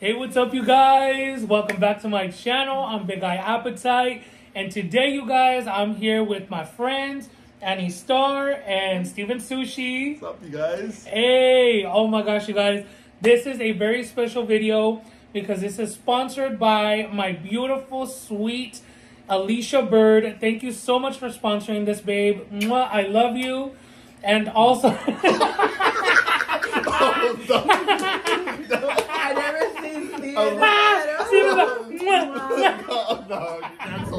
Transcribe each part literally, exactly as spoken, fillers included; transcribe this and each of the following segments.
Hey, what's up, you guys? Welcome back to my channel. I'm Big Guy Appetite, and today, you guys, I'm here with my friends Annie Star and Steven Sushi. What's up, you guys? Hey, oh my gosh, you guys, this is a very special video because this is sponsored by my beautiful, sweet Alicia Bird. Thank you so much for sponsoring this, babe. Mwah, I love you, and also.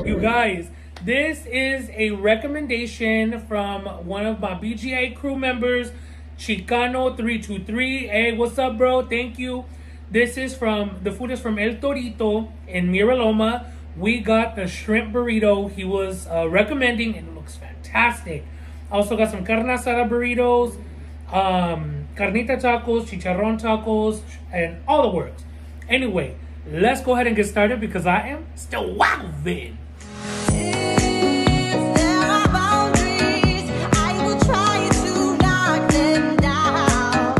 You guys, this is a recommendation from one of my B G A crew members, Chicano three two three. Hey, what's up, bro? Thank you. This is from, the food is from El Torito in Mira Loma. We got the shrimp burrito he was uh, recommending, and it looks fantastic. Also got some carne asada burritos, um, carnita tacos, chicharron tacos, and all the works. Anyway, let's go ahead and get started because I am still wowing. If there are boundaries, I will try to knock them down.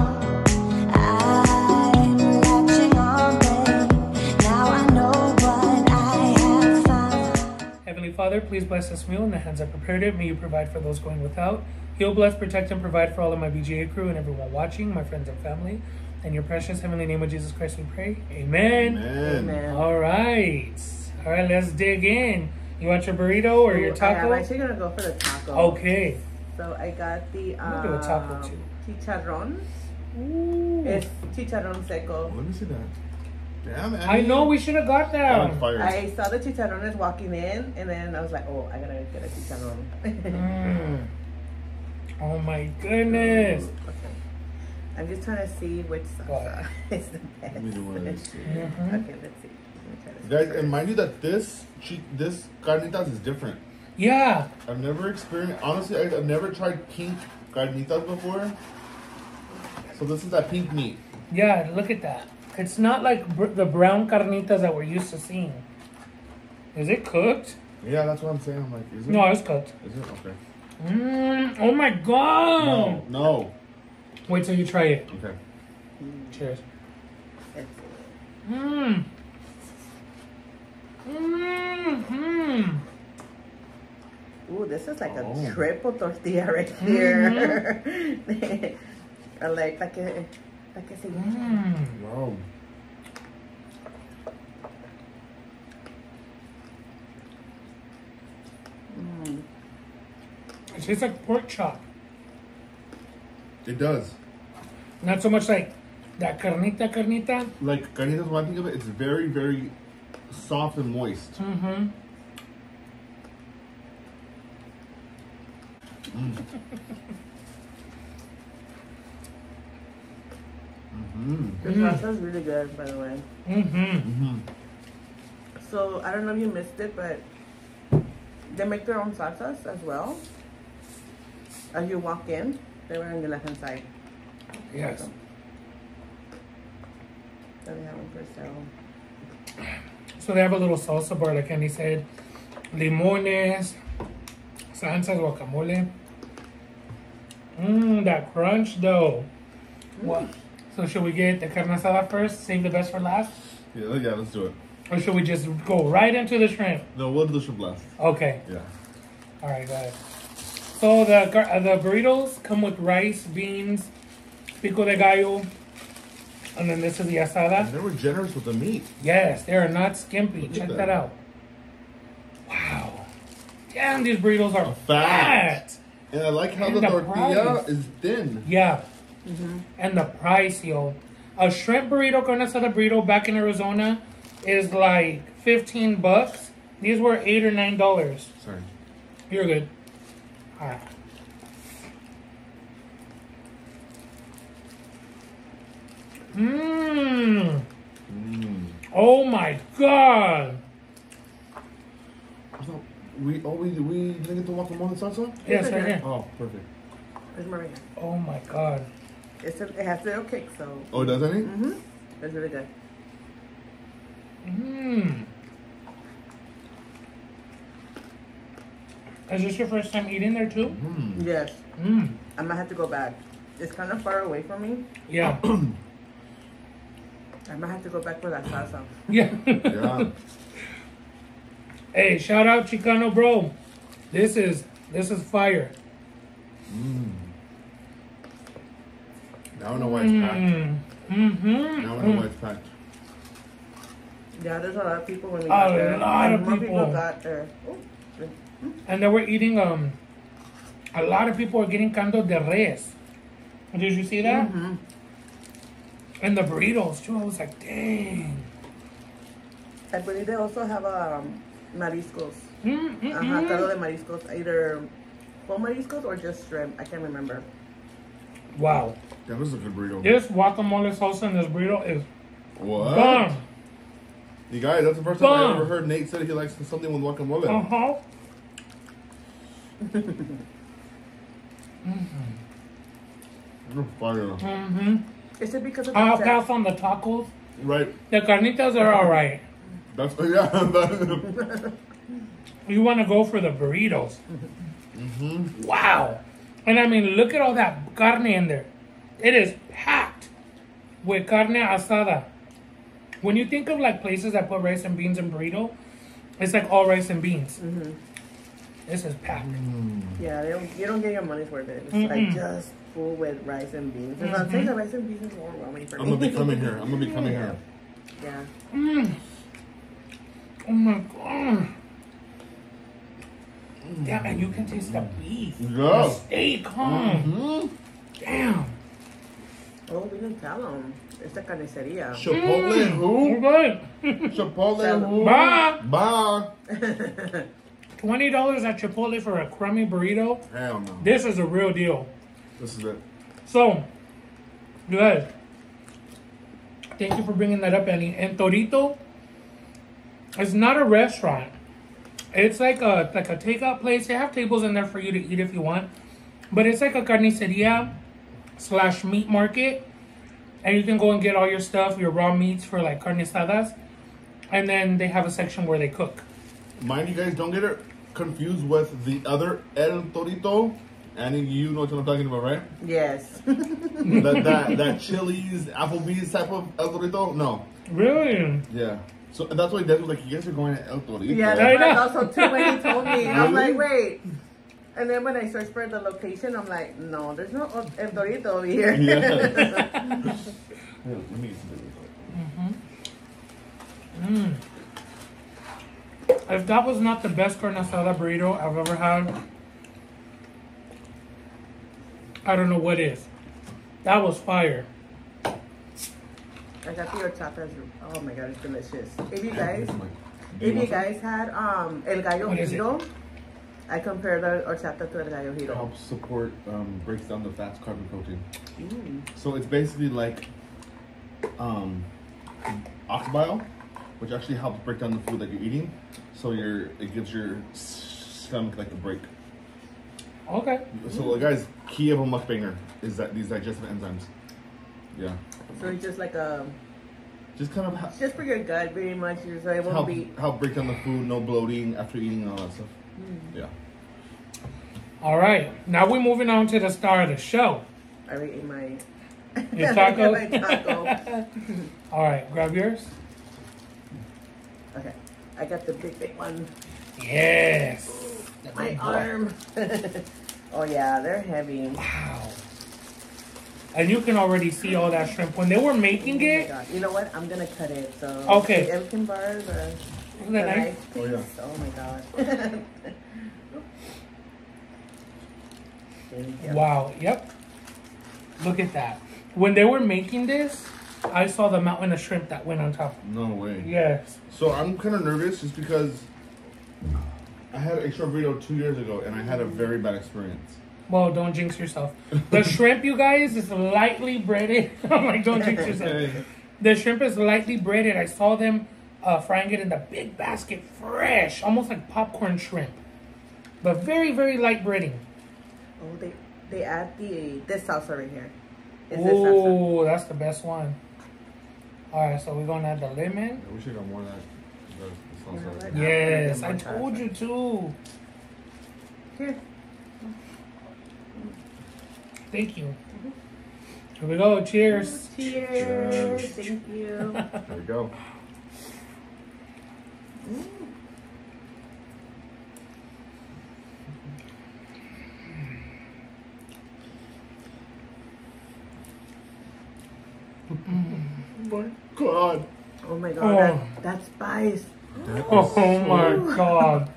I'm latching on them. Now I know what I have found. Heavenly Father, please bless this meal in the hands that prepared it. May you provide for those going without. Heal, bless, protect, and provide for all of my B G A crew and everyone watching, my friends and family. In your precious heavenly name of Jesus Christ we pray. Amen. Amen. Amen. All right. All right, let's dig in. You want your burrito or Ooh, your taco? I'm actually going to go for the taco. Okay. So I got the um, I'm gonna do a taco too. Chicharron. Ooh. It's chicharron seco. Let me see that. Damn, Annie. I know, we should have got that. I saw the chicharrones walking in, and then I was like, oh, I got to get a chicharron. mm. Oh, my goodness. Ooh. I'm just trying to see which salsa is the best. Let me do one of these. Mm-hmm. Okay, let's see. Let Guys, first. And mind you that this this carnitas is different. Yeah. I've never experienced, honestly, I've never tried pink carnitas before. So this is that pink meat. Yeah, look at that. It's not like br the brown carnitas that we're used to seeing. Is it cooked? Yeah, that's what I'm saying. I'm like, is it? No, it's cooked. Is it? Okay. Mm, oh my God. No, no. Wait till you try it. Okay. Mm. Cheers. Mmm. Mmm. Mmm. Ooh, this is like oh. a triple tortilla right here. Mm-hmm. I like, like a, like a mm. Wow. Mm. It tastes like pork chop. It does. Not so much like that carnita, carnita. Like carnitas, when I think of it, it's very, very soft and moist. Mm-hmm. Mm. mm-hmm. The sauce is really good, by the way. Mm-hmm. Mm-hmm. So, I don't know if you missed it, but they make their own salsas as well. As you walk in. They were on the left hand side. Yes. So they have them for sale. So they have a little salsa bar, like Annie said. Limones, salsas, guacamole. Mmm, that crunch though. Mm. What? So should we get the carne asada first? Save the best for last? Yeah, yeah, let's do it. Or should we just go right into the shrimp? No, we'll do the shrimp last. Okay. Yeah. All right, guys. So the, the burritos come with rice, beans, pico de gallo, and then this is the asada. And they were generous with the meat. Yes, they are not skimpy. Check that. that out. Wow. Damn, these burritos are fat. fat. And I like how and the, the tortilla is thin. Yeah. Mm-hmm. And the price, yo. A shrimp burrito, carne asada burrito back in Arizona is like fifteen bucks. These were eight or nine dollars. Sorry. You're good. All right. Mmm. Mm. Oh my God. So we oh we we didn't get the guacamole salsa? Yes, right here. Oh, perfect. There's Maria. Oh my God. It's a, it has little kick, so. Oh, does it? Mm-hmm. That's really good. Mmm. Is this your first time eating there too? Mm. Yes. Mm. I might have to go back. It's kind of far away from me. Yeah. I might have to go back for that salsa. Yeah. Yeah. Hey, shout out Chicano, bro. This is this is fire. Mm. I don't know why it's packed. Mm-hmm. I don't know why it's packed. Yeah, there's a lot of people when we got there. A lot of people got there. And they were eating, um, a lot of people are getting caldo de res. Did you see that? Mm-hmm. And the burritos, too. I was like, dang. I believe they also have um, mariscos. Mm-hmm. Uh-huh, caldo de mariscos. Either whole mariscos or just shrimp. I can't remember. Wow. That was a good burrito. This guacamole salsa in this burrito is what? Bomb. You guys, that's the first time I ever heard Nate said he likes something with guacamole. Uh-huh. Mm-hmm. Fire. Mm-hmm. Is it because of I'll the pass on the tacos. Right. The carnitas are all right. That's yeah. That's you want to go for the burritos. Mm-hmm. Wow. And I mean, look at all that carne in there. It is packed with carne asada. When you think of like places that put rice and beans in burrito, it's like all rice and beans. Mm-hmm. This is packed. Mm. Yeah, they don't, you don't get your money's worth. It's mm-hmm. like just full with rice and beans. Mm-hmm. I think the rice and beans is overwhelming for me. I'm gonna be coming here. I'm gonna be coming here. Yeah. Mm. Oh my god. Mm. Damn, and you can taste the beef. Yeah. The steak, huh? Mm-hmm. Damn. Oh, we didn't tell them. It's a carniceria. Chipotle mm. who? Okay. Chipotle who? Bye. Bye. twenty dollars at Chipotle for a crummy burrito? Hell no. This is a real deal. This is it. So, you guys, thank you for bringing that up, Annie. And Torito, it's not a restaurant. It's like a like a takeout place. They have tables in there for you to eat if you want. But it's like a carniceria slash meat market. And you can go and get all your stuff, your raw meats for like carne asadas. And then they have a section where they cook. Mind you guys, don't get it confused with the other El Torito. And you know what I'm talking about, right? Yes. that, that that Chili's, Applebee's type of El Torito? No. Really? Yeah. So that's why Dad was like, you guys are going to El Torito. Yeah, that's also too when he told me. Really? I'm like, wait. And then when I search for the location, I'm like, no, there's no El Torito over here. Yeah. Let me get some Dorito. Mm-hmm. Mm. If that was not the best carne asada burrito I've ever had, I don't know what is. That was fire. I got the horchata. Oh my god, it's delicious. If you guys, if you guys had um El Gallo Giro, I compared the horchata to El Gallo Giro. It helps support, um, breaks down the fats, carbon, protein. Mm. So it's basically like um, ox bile, which actually helps break down the food that you're eating. So you're, it gives your stomach like a break. Okay. So mm. guys, key of a mukbanger is that these digestive enzymes. Yeah. So it's just like a... Just kind of... Just for your gut, pretty much. So it won't help, be... Help break down the food, no bloating after eating and all that stuff. Mm. Yeah. All right. Now we're moving on to the star of the show. I already ate my... Your taco? My taco. All right. Grab yours. Okay. I got the big, big one. Yes. Ooh, my arm. Oh, yeah. They're heavy. Wow. And you can already see all that shrimp. When they were making it. Oh, you know what? I'm going to cut it. So okay. The Elkin bars are the nice piece. Oh, yeah. Oh, my God. Go. Wow. Yep. Look at that. When they were making this, I saw the mountain of shrimp that went on top. No way. Yes. So I'm kind of nervous just because I had an extra burrito two years ago and I had a very bad experience. Well, don't jinx yourself. The shrimp, you guys, is lightly breaded. I'm like, don't jinx yourself. The shrimp is lightly breaded. I saw them uh, frying it in the big basket, fresh, almost like popcorn shrimp. But very, very light breading. Oh, they, they add the this salsa right here. Oh, that's the best one. All right, so we're gonna add the lemon. Yeah, we should have more of that. The, the salsa right yes, I told you to. Here. Thank you. Mm-hmm. Here we go. Cheers. Cheers. Cheers. Thank you. There we go. Mm. Oh my god. Oh my god. Oh. That, that spice. That oh so my god.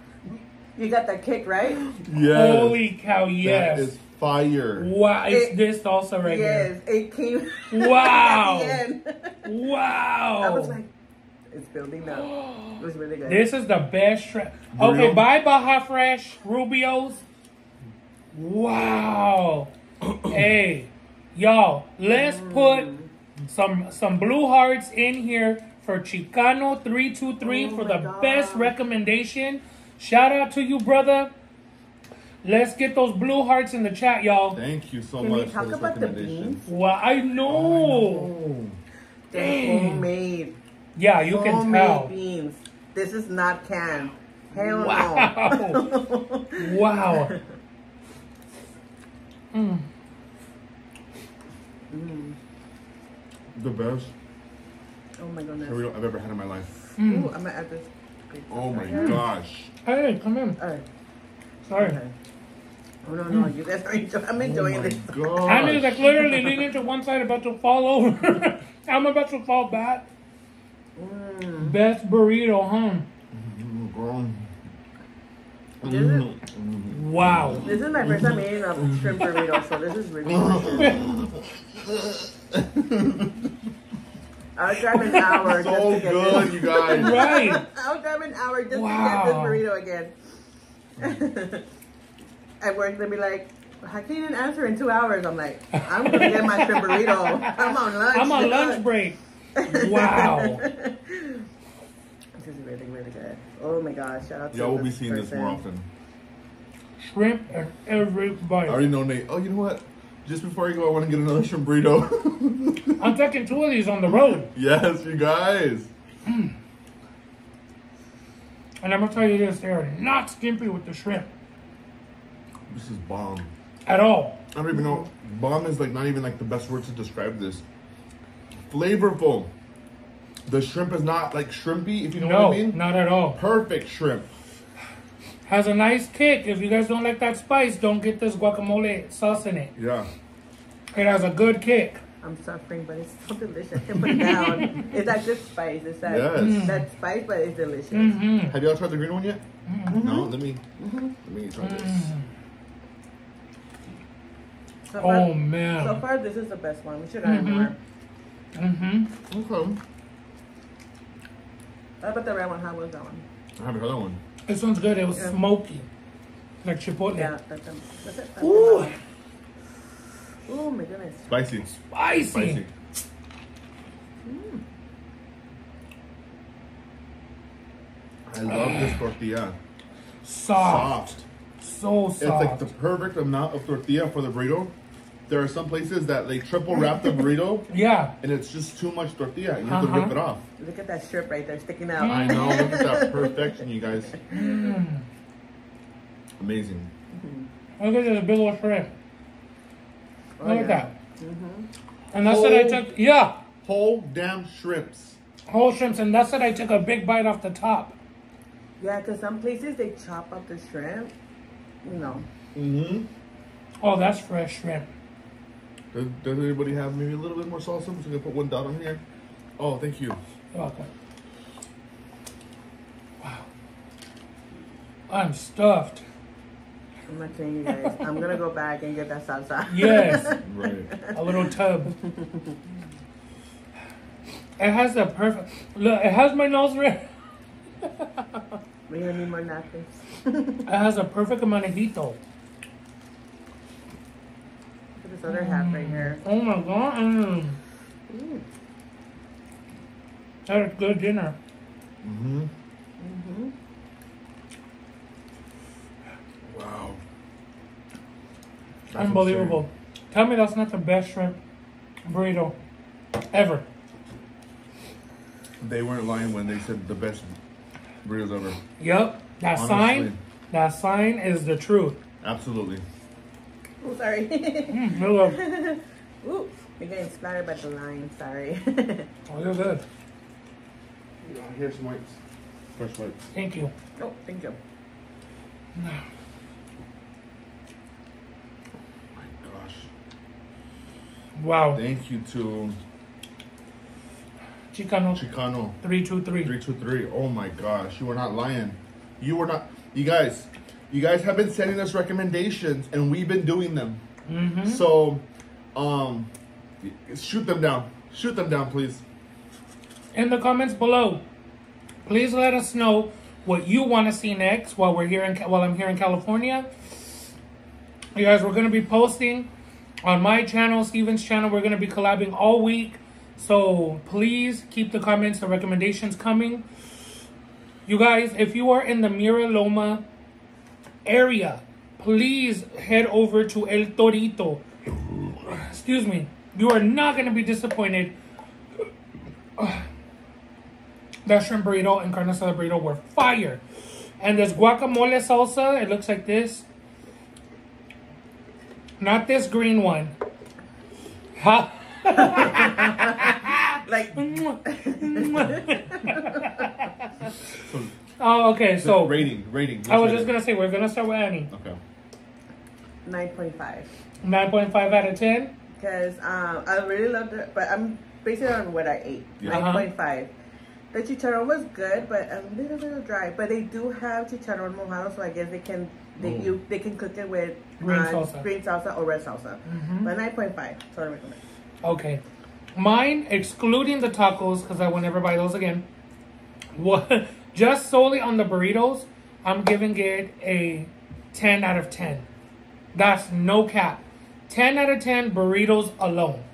You got that kick, right? Yes. Holy cow, yes. That is fire. Wow, it's it, this also right yes, here. Yes, it came. Wow. At the end. Wow. I was like, it's building up. It was really good. This is the best shrimp. Okay, bye Baja Fresh, Rubio's. Wow. Hey, y'all, let's put some some blue hearts in here for Chicano three two three oh for the God. best recommendation. Shout out to you, brother. Let's get those blue hearts in the chat, y'all. Thank you so Can much we talk for this about recommendation. The well, I know. Oh, I know. They're homemade. Yeah, you homemade can tell. Beans. This is not canned. Hell wow. no. Wow. Mm. Mm. The best. Oh my goodness. Torito I've ever had in my life. Mm. Ooh, I'm gonna add this. Oh my mm. gosh. Hey, come in. All right. Sorry. Okay. Oh, no, no. Mm. You guys are enjoying, I'm enjoying oh my this. Gosh. I mean, like literally leaning to one side, about to fall over. I'm about to fall back. Mm. Best burrito, huh? Mm. This is, mm. Wow. This is my first time eating a shrimp burrito, so this is really delicious. I'll drive an hour so just to get good, this. You guys. Right. I'll drive an hour just wow. to get this burrito again. At work, they'll be like, how can you didn't answer in two hours? I'm like, I'm going to get my shrimp burrito. I'm on lunch. I'm on lunch break. Wow. This is really, really good. Oh, my gosh. Shout out to y'all will be seeing person. This more often. Shrimp and everybody. I already know Nate. Oh, you know what? Just before you go, I want to get another shrimp burrito. I'm taking two of these on the road. Yes, you guys. Mm. And I'm going to tell you this, they are not skimpy with the shrimp. This is bomb. At all. I don't even know. Bomb is like not even like the best word to describe this. Flavorful. The shrimp is not like shrimpy, if you know no, what I mean. No, not at all. Perfect shrimp. Has a nice kick. If you guys don't like that spice, don't get this guacamole sauce in it. Yeah. It has a good kick. I'm suffering, but it's so delicious. I can't put it down. It's that good spice. It's that, yes. mm. that spice, but it's delicious. Mm-hmm. Have y'all tried the green one yet? Mm-hmm. No, let me, mm-hmm. let me try this. Mm. So far, oh, man. So far, this is the best one. We should have mm-hmm. more. Mm-hmm. Okay. How about the red one? How was that one? I haven't heard that one. This one's good. It was yeah. smoky, like chipotle. Yeah, that's, um, that's it. That's ooh. Oh my goodness. Spicy. Spicy. Spicy. Mm. I love uh, this tortilla. Soft. Soft. So soft. It's like the perfect amount of tortilla for the burrito. There are some places that they triple wrap the burrito. Yeah. And it's just too much tortilla. You have uh-huh. to rip it off. Look at that strip right there sticking out. I know. Look at that perfection, you guys. Mm. Amazing. Mm-hmm. Look at the big old shrimp. Oh, look yeah. at that. Mm-hmm. And that's whole, what I took. Yeah. Whole damn shrimps. Whole shrimps. And that's what I took a big bite off the top. Yeah, because some places they chop up the shrimp. You know. Mm-hmm. Oh, that's fresh shrimp. Does, does anybody have maybe a little bit more salsa? I'm just gonna put one dot on here. Oh, thank you. You're welcome. Wow. I'm stuffed. I'm not kidding you guys. I'm gonna go back and get that salsa. Yes. Right. A little tub. It has the perfect look. It has my nose ring. We're gonna need more napkins. It has a perfect amount of heat though. This other mm. half right here. Oh my god. Mm. Mm. That is good dinner. Mm-hmm. Mm-hmm. Wow. That's unbelievable. Insane. Tell me that's not the best shrimp burrito ever. They weren't lying when they said the best burritos ever. Yep. That honestly. Sign, that sign is the truth. Absolutely. Oh, sorry. mm, Ooh. You're getting splattered by the lime, sorry. Oh, you're good. Here's some wipes. First wipe. Thank you. Oh, thank you. Oh my gosh. Wow. Thank you to Chicano. Chicano. three two three. three two three. Oh my gosh. You were not lying. You were not. You guys, you guys have been sending us recommendations and we've been doing them. Mm-hmm. So, um, shoot them down. Shoot them down, please. In the comments below, please let us know what you want to see next while we're here in while I'm here in California. You guys, we're going to be posting on my channel, Steven's channel. We're going to be collabing all week. So please keep the comments and recommendations coming. You guys, if you are in the Mira Loma area, please head over to El Torito. Excuse me. You are not going to be disappointed. That shrimp burrito and carne asada burrito were fire. And this guacamole salsa, it looks like this. Not this green one. Ha! Like... Oh, okay, so... Rating, rating. Let's I was just going to say, we're going to start with Annie. Okay. nine point five. nine point five out of ten? Because um, I really loved it, but I'm basing it on what I ate. Yeah. nine point five. Uh-huh. The chicharron was good, but a little little dry. But they do have chicharron mojado, so I guess they can they mm. you they can cook it with green uh, salsa, green salsa or red salsa. Mm-hmm. But nine point five, so I recommend. Okay, mine excluding the tacos because I will never buy those again. What? Just solely on the burritos, I'm giving it a ten out of ten. That's no cap. Ten out of ten burritos alone,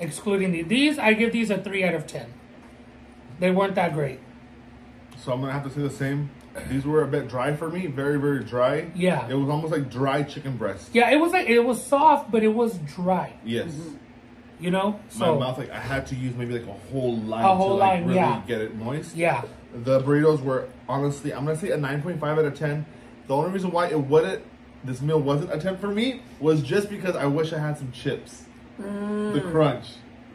excluding the, these. I give these a three out of ten. They weren't that great. So I'm going to have to say the same. These were a bit dry for me. Very, very dry. Yeah. It was almost like dry chicken breast. Yeah, it was like, it was soft, but it was dry. Yes. Mm-hmm. You know? So, my mouth, like, I had to use maybe like a whole line a whole to like line, really yeah. get it moist. Yeah. The burritos were, honestly, I'm going to say a nine point five out of ten. The only reason why it wouldn't, this meal wasn't a ten for me, was just because I wish I had some chips. Mm. The crunch.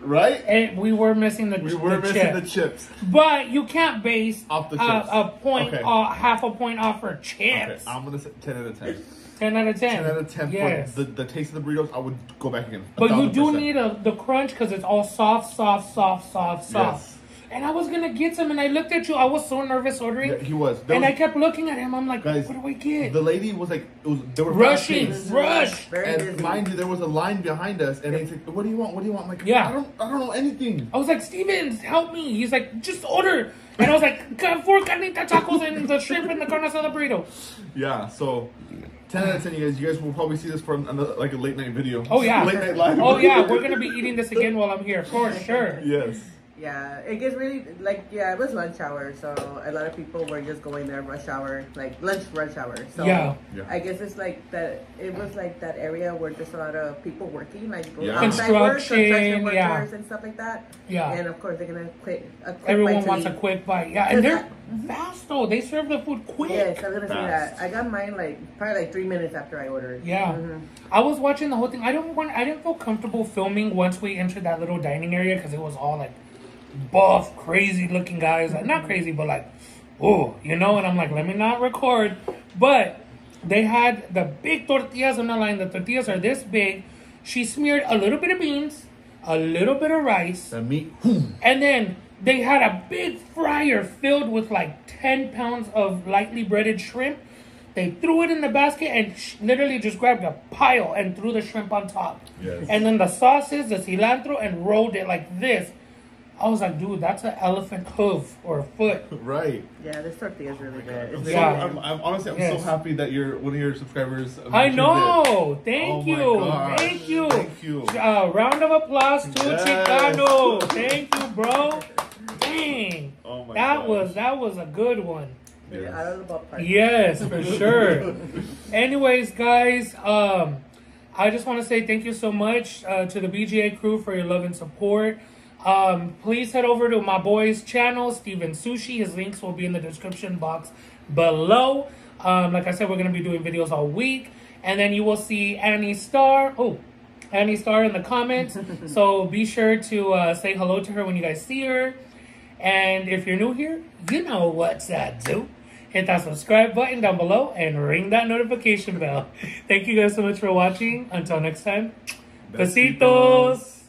Right? And we were missing the chips. We were the missing chip. the chips. But you can't base off the chips. A, a point, okay. uh, half a point off for chips. Okay. I'm going to say ten out of ten. ten out of ten. ten out of ten. Yes. For the, the taste of the burritos, I would go back again. But you do need a, the crunch because it's all soft, soft, soft, soft, soft. Yes. And I was going to get some and I looked at you. I was so nervous ordering. Yeah, he was. There and was, I kept looking at him. I'm like, guys, what do I get? The lady was like, it was, they were rushing. Rush. And busy. Mind you, there was a line behind us. And yeah. he's like, what do you want? What do you want? I'm like, yeah. I, don't, I don't know anything. I was like, Stevens, help me. He's like, just order. And I was like, four carnita tacos and the shrimp and the carne asada burrito. Yeah, so... ten out of ten, you guys. You guys will probably see this from another, like a late night video. Oh, yeah. Late night live. Oh, yeah. We're going to be eating this again while I'm here. For sure. Yes. Yeah, it gets really, like, yeah, it was lunch hour, so a lot of people were just going there rush hour, like, lunch rush hour. So yeah. Yeah. I guess it's like that, it was like that area where there's a lot of people working, like, yeah. outside work, construction workers yeah. and stuff like that. Yeah. And, of course, they're going to quit a quick Everyone bite wants a quick bite. Yeah, and they're I, fast, though. They serve the food quick. Yes, I was going to say that. I got mine, like, probably, like, three minutes after I ordered. Yeah. Mm-hmm. I was watching the whole thing. I don't want, I didn't feel comfortable filming once we entered that little dining area because it was all, like, buff, crazy looking guys, like, not crazy, but like, oh, you know, and I'm like, let me not record. But they had the big tortillas on the line. The tortillas are this big. She smeared a little bit of beans, a little bit of rice, the meat, and then they had a big fryer filled with like ten pounds of lightly breaded shrimp. They threw it in the basket and sh literally just grabbed a pile and threw the shrimp on top. Yes. And then the sauces, the cilantro, and rolled it like this. I was like, dude, that's an elephant hoof or foot. Right. Yeah, this tortilla is really good. I'm so, yeah. I'm, I'm, honestly, I'm yes. so happy that you're one of your subscribers. I know. It. Thank, oh you. Thank you. Thank you. Uh, round of applause to yes. Chicano. Thank you, bro. Dang. Oh my that gosh. was that was a good one. Yes, out of the ballpark. Yes, for sure. Anyways, guys, um, I just want to say thank you so much uh, to the B G A crew for your love and support. Um, please head over to my boy's channel, Steven Sushi. His links will be in the description box below. Um, like I said, we're going to be doing videos all week. And then you will see Annie Star. Oh, Annie Star in the comments. So be sure to uh, say hello to her when you guys see her. And if you're new here, you know what to do. Hit that subscribe button down below and ring that notification bell. Thank you guys so much for watching. Until next time, besitos.